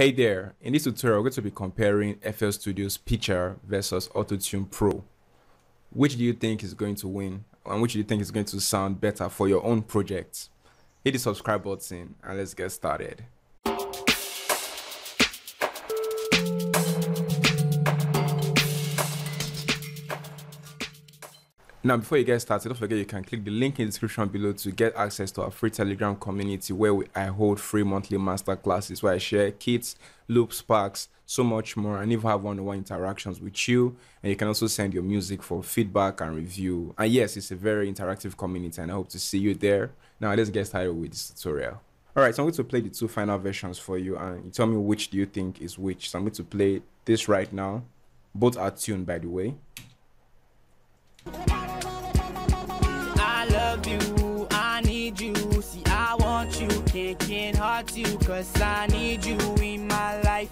Hey there, in this tutorial we're going to be comparing FL Studio's picture versus Auto-Tune Pro. Which do you think is going to win and which do you think is going to sound better for your own project? Hit the subscribe button and let's get started. Now, before you get started, don't forget you can click the link in the description below to get access to our free Telegram community where I hold free monthly master classes where I share kits, loops, packs, so much more, and even have one-on-one interactions with you. And you can also send your music for feedback and review. And yes, it's a very interactive community and I hope to see you there. Now, let's get started with this tutorial. All right, so I'm going to play the two final versions for you and you tell me which do you think is which. So I'm going to play this right now. Both are tuned, by the way. Can't hurt you cause I need you in my life.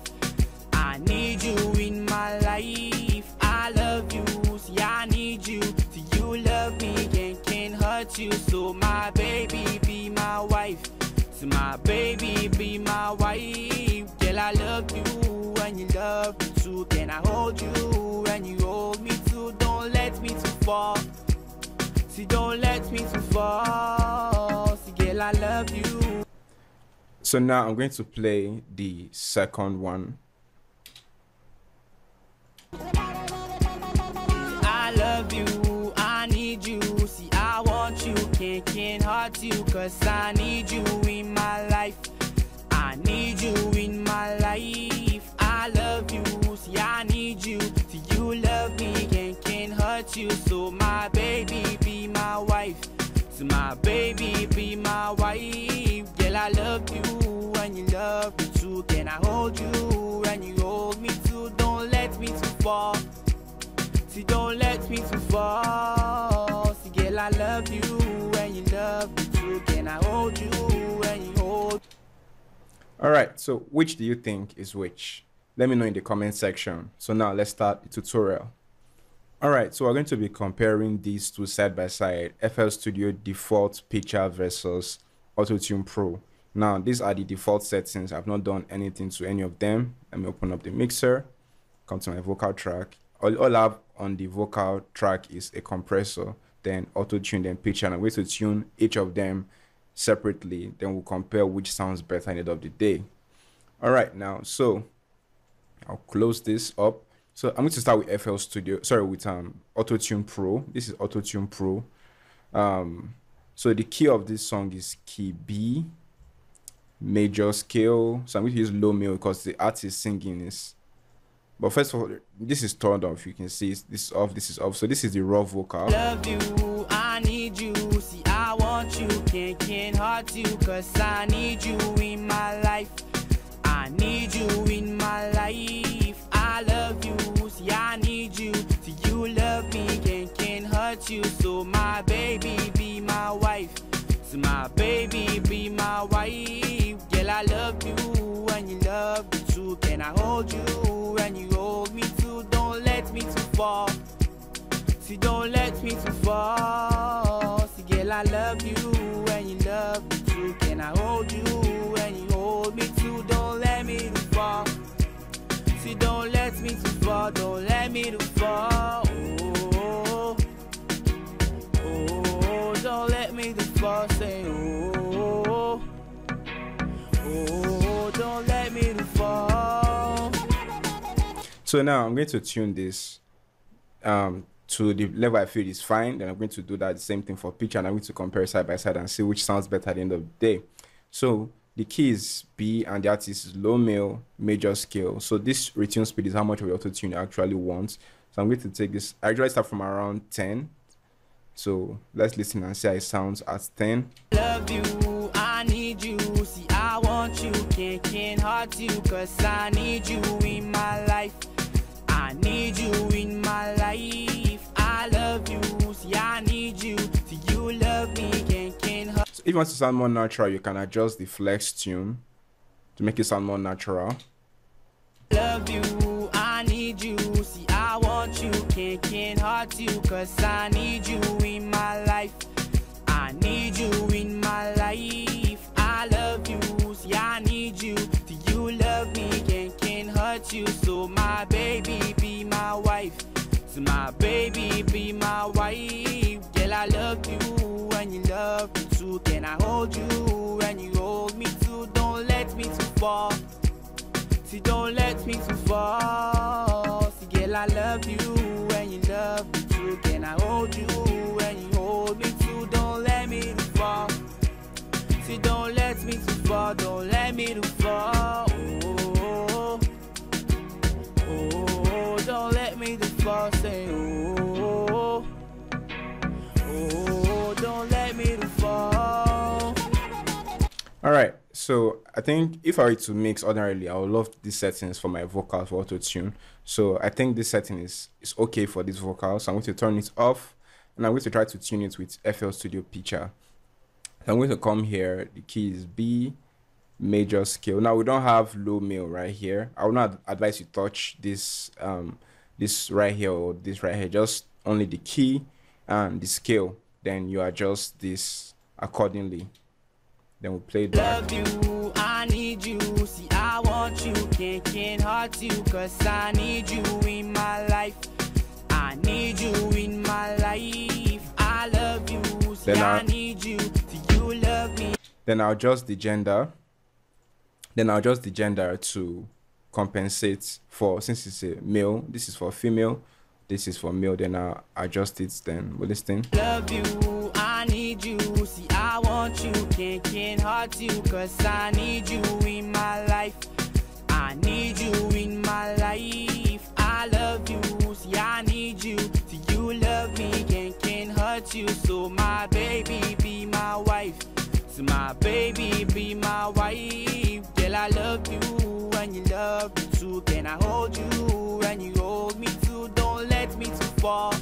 I need you in my life. I love you, see I need you. See you love me and can't hurt you. So my baby be my wife. So my baby be my wife. Girl I love you and you love me too. Can I hold you and you hold me too? Don't let me too fall. See don't let me too fall. See girl I love you. So now I'm going to play the second one. I love you, I need you, see I want you, can't hurt you, cause I need you in my life. I need you in my life. I love you, see I need you, see you love me, can't hurt you, so my baby be my wife. So my baby be my wife. Girl I love you and you love me too. Can I hold you and you hold me too? Don't let me too fall. See don't let me too fall. See girl I love you and you love me too. Can I hold you and you hold? Alright, so which do you think is which? Let me know in the comment section. So now let's start the tutorial. Alright, so we're going to be comparing these two side by side, FL Studio default picture versus Auto-Tune Pro. Now, these are the default settings. I've not done anything to any of them. Let me open up the mixer, come to my vocal track. All I have on the vocal track is a compressor, then Auto-Tune, then picture. And I'm going to tune each of them separately. Then we'll compare which sounds better at the end of the day. Alright, now, so I'll close this up. So I'm going to start with Auto-Tune Pro. This is Auto-Tune Pro. So the key of this song is key B, major scale. So I'm going to use low male because the artist singing is. But first of all, this is turned off. You can see this is off. This is off. So this is the raw vocal. Love you, I need you. See, I want you. Can't hurt you because I need you in my life. I need you in my life. I love you. See, I need you. See, you love me and can't hurt you. So my baby be my wife. So my baby be my wife. Girl, I love you and you love me too. Can I hold you and you hold me too? Don't let me too fall. See, don't let me too fall. See, girl, I love you and you love me too. Can I hold you and you hold me too? Don't let me too fall. See, don't let me to fall, don't let me to fall. Oh, oh, oh, don't let me to fall. Say, oh, oh, oh, don't let me to fall. So now I'm going to tune this to the level I feel is fine. Then I'm going to do that same thing for picture, and I'm going to compare side by side and see which sounds better at the end of the day. So the key is B and the artist is low male, major scale. So this retune speed is how much of the auto-tune you actually want. So I'm going to take this, I actually start from around 10. So let's listen and see how it sounds at 10. Love you, I need you, see I want you, can't hurt you, cause I need you in my life. I need you in my life. I love you, see I need you, see you love me, can't hurt. If you want to sound more natural, you can adjust the flex tune to make it sound more natural. Love you, I need you, see I want you, can't hurt you, cause I need you in my life. I need you in my life. I love you, see I need you, see you love me, want you, so my baby be my wife. So my baby be my wife. Girl, I love you and you love me too. Can I hold you and you hold me too? Don't let me too far. See, don't let me too far. See, girl, I love you and you love me too. Can I hold you and you hold me too? Don't let me too far. See, don't let me too far. Don't let me too far. Don't let me too far, say oh, oh, don't let me too far. All right, so I think if I were to mix ordinarily, I would love these settings for my vocals for auto-tune. So I think this setting is okay for this vocal. So I'm going to turn it off and I'm going to try to tune it with FL Studio Picture. I'm going to come here, the key is B. Major scale. Now we don't have low male right here. I would not advise you touch this this right here or this right here, just only the key and the scale, then you adjust this accordingly. Then we'll play that. Love you, I need you, see I want you, can't hurt you, cause I need you in my life. I need you in my life. I love you, see I need you, do you love me? Then I'll adjust the gender. Then I'll adjust the gender to compensate for, since it's a male, this is for female, this is for male, then I'll adjust it, then we're listening. Love you, I need you, see I want you, can't hurt you, cause I need you in my life. I need you in my life. I love you, see I need you, see you love me, can't hurt you, so my baby be my wife. So my baby be my wife. I love you and you love me too. Can I hold you and you hold me too? Don't let me too far.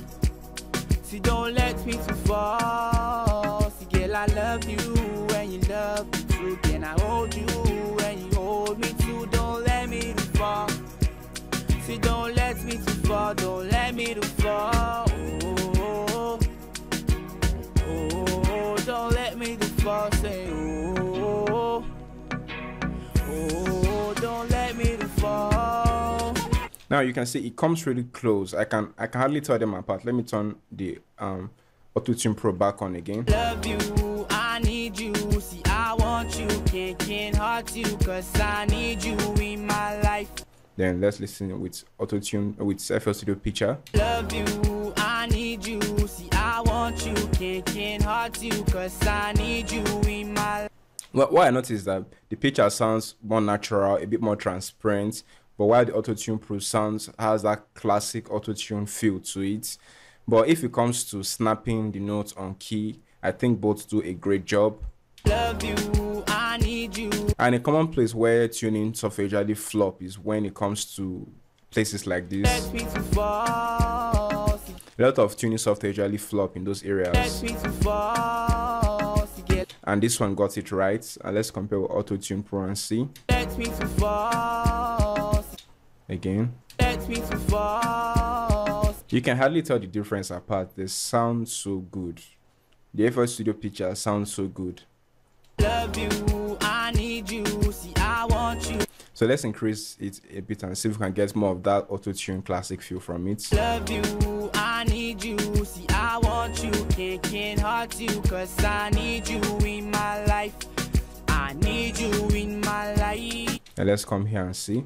See, don't let me too far. See, girl, I love you and you love me too. Can I hold you and you hold me too? Don't let me too far. See, don't let me too far. Don't let me too far. Oh, oh, oh, don't let me too far. Say oh. Now you can see it comes really close. I can hardly tell them apart. Let me turn the Auto-Tune Pro back on again. Love you, I need you, see I want you, can't hurt you, cause I need you in my life. Then let's listen with Auto-Tune with FL Studio Picture. Love you, I need you, see I want you, can't hurt you, cause I need you in my life. Well, what I noticed is that the picture sounds more natural, a bit more transparent, but while the Auto-Tune Pro sounds has that classic auto-tune feel to it. But if it comes to snapping the notes on key, I think both do a great job. Love you, I need you. And a common place where tuning software usually flop is when it comes to places like this. A lot of tuning software usually flop in those areas. And this one got it right. And let's compare with Auto-Tune Pro and see. Again. You can hardly tell the difference apart. They sound so good. The FL Studio Picture sounds so good. Love you, I need you, see I want you. So let's increase it a bit and see if we can get more of that auto-tune classic feel from it. Love you, I need you, see I want you, can't hurt you, cause I need you in my life. I need you in my life. And let's come here and see.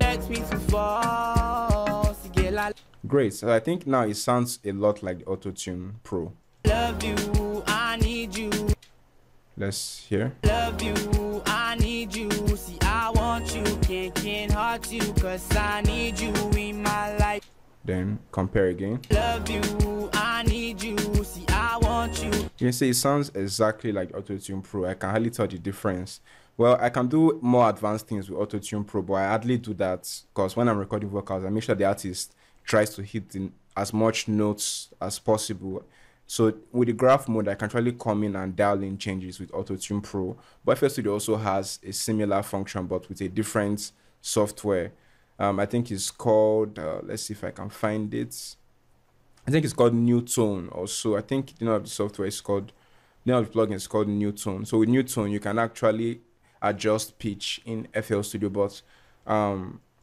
Great, so I think now it sounds a lot like the Auto-Tune Pro. Love you, I need you. Let's hear. Love you, I need you, see I want you, can't hurt you, cause I need you in my life. Then compare again. Love you, I need you, see I want you. You can see it sounds exactly like Auto-Tune Pro. I can hardly tell the difference. Well, I can do more advanced things with Auto-Tune Pro, but I hardly do that because when I'm recording vocals, I make sure the artist tries to hit in as much notes as possible. So with the graph mode, I can actually come in and dial in changes with Auto-Tune Pro. But FL Studio also has a similar function, but with a different software. I think it's called, let's see if I can find it. I think it's called Newtone also. I think the name of the software is called, the name of the plugin is called Newtone. So with Newtone, you can actually adjust pitch in FL Studio, but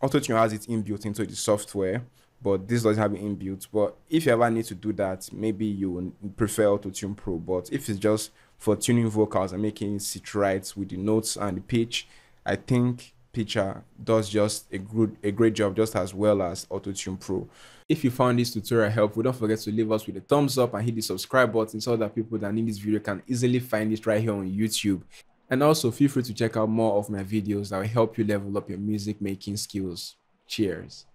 Auto-Tune has it inbuilt into the software, but this doesn't have it inbuilt. But if you ever need to do that, maybe you prefer Auto-Tune Pro. But if it's just for tuning vocals and making it right with the notes and the pitch, I think Teacher does just a great job, just as well as Auto-Tune Pro. If you found this tutorial helpful, don't forget to leave us with a thumbs up and hit the subscribe button so that people that need this video can easily find it right here on YouTube. And also feel free to check out more of my videos that will help you level up your music making skills. Cheers.